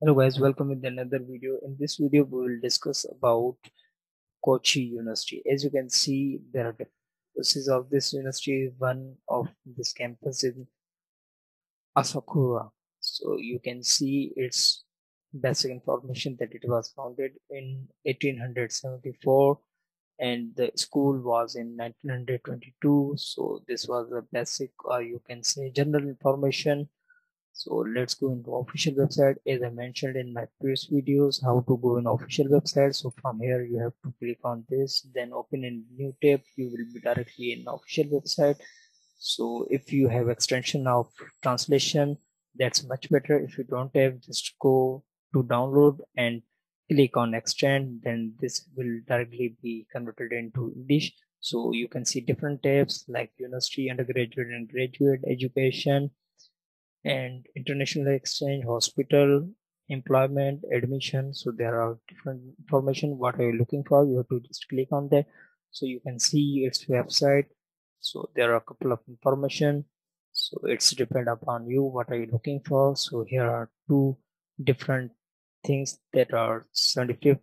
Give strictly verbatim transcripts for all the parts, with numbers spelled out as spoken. Hello guys, welcome with another video. In this video we will discuss about Kochi University. As you can see, there are campuses of this university. One of this campus is Asakura. So you can see its basic information that it was founded in eighteen seventy-four and the school was in nineteen twenty-two. So this was the basic, or you can say general information. So let's go into official website. As I mentioned in my previous videos, how to go in official website. So from here you have to click on this, then open a new tab. You will be directly in official website. So if you have extension of translation, that's much better. If you don't have, just go to download and click on extend, then this will directly be converted into English. So you can see different tabs like university, undergraduate and graduate education, and international exchange, hospital, employment, admission. So there are different information. What are you looking for? You have to just click on that. So you can see its website. So there are a couple of information. So it's depend upon you. What are you looking for? So here are two different things that are seventy-fifth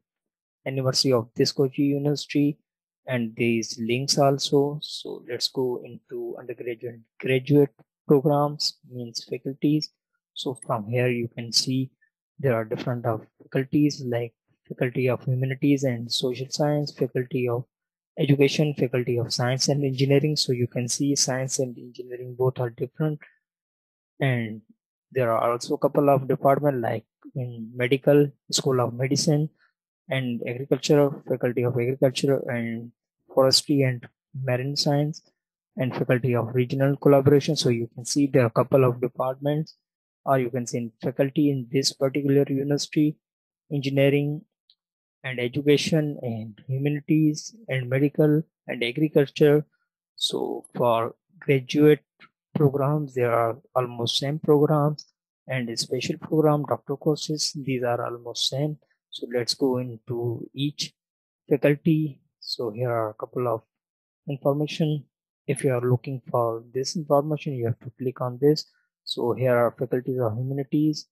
anniversary of this Kochi University, and these links also. So let's go into undergraduate, graduate programs, means faculties. So from here you can see there are different of faculties like faculty of humanities and social science, faculty of education, faculty of science and engineering. So you can see science and engineering both are different, and there are also a couple of department like in medical, school of medicine and agriculture, faculty of agriculture and forestry and marine science, and faculty of regional collaboration. So you can see there are a couple of departments, or you can see in faculty in this particular university, engineering and education and humanities and medical and agriculture. So for graduate programs, there are almost same programs, and a special program, doctor courses, these are almost same. So let's go into each faculty. So here are a couple of information. If you are looking for this information, you have to click on this. So here are faculties of humanities,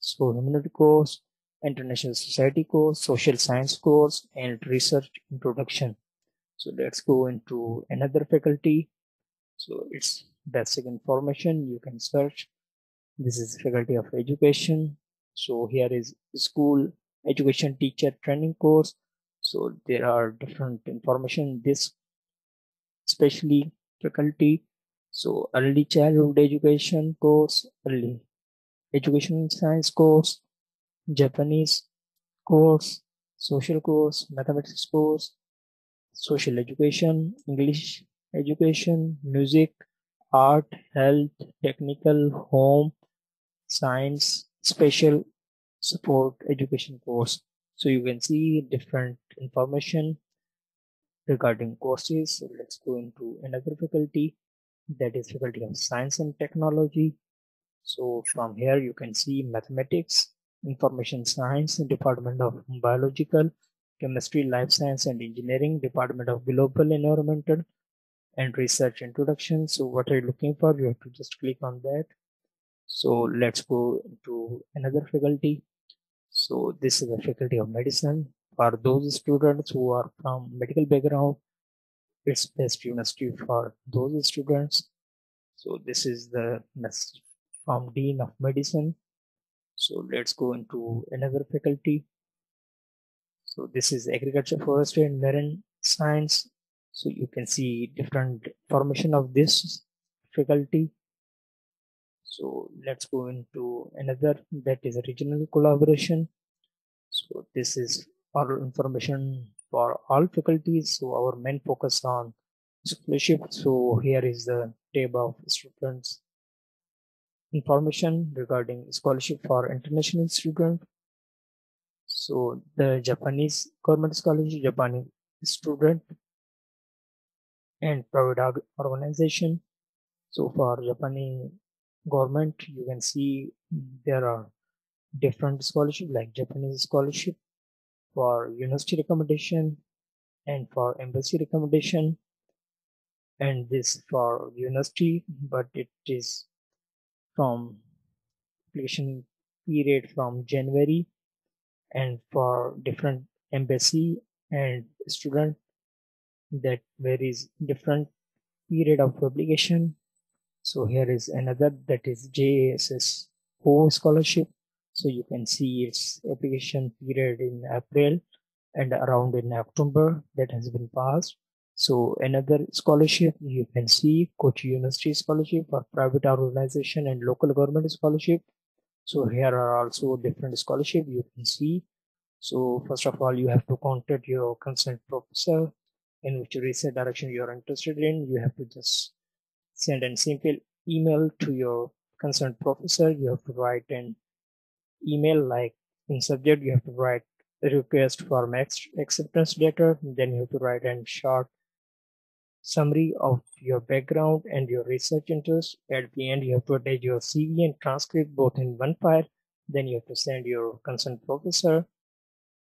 so humanity course, international society course, social science course, and research introduction. So let's go into another faculty. So it's basic information, you can search. This is faculty of education. So here is school education teacher training course. So there are different information. This especially faculty, so early childhood education course, early education science course, Japanese course, social course, mathematics course, social education, English education, music, art, health, technical, home, science, special support education course. So you can see different information regarding courses. So let's go into another faculty, that is faculty of science and technology. So from here you can see mathematics, information science, department of biological, chemistry, life science and engineering, department of global environmental and research introduction. So what are you looking for? You have to just click on that. So let's go into another faculty. So this is the faculty of medicine. For those students who are from medical background, it's best university for those students. So this is the message from Dean of Medicine. So let's go into another faculty. So this is agriculture, forestry and marine science. So you can see different information of this faculty. So let's go into another, that is regional collaboration. So this is our information for all faculties. So our main focus on scholarship. So here is the table of students information regarding scholarship for international student. So the Japanese government scholarship, Japanese student and private organization. So for Japanese government, you can see there are different scholarship like Japanese scholarship, for university recommendation and for embassy recommendation, and this for university, but it is from application period from January, and for different embassy and student that varies different period of publication. So here is another, that is JASSO scholarship. So you can see its application period in April and around in October that has been passed. So another scholarship you can see, Kochi University scholarship for private organization and local government scholarship. So here are also different scholarship you can see. So first of all, you have to contact your concerned professor in which research direction you are interested in. You have to just send a simple email to your concerned professor. You have to write an email, like in subject you have to write a request for MEXT acceptance letter, then you have to write a short summary of your background and your research interests. At the end you have to attach your C V and transcript both in one file, then you have to send your concerned professor.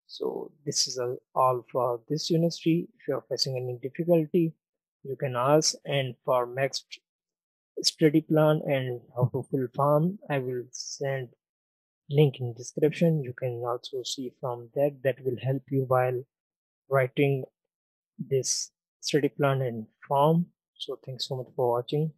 So this is all for this university. If you are facing any difficulty, you can ask. And for MEXT study plan and how to fill form, I will send link in description. You can also see from that, that will help you while writing this study plan and form. So thanks so much for watching.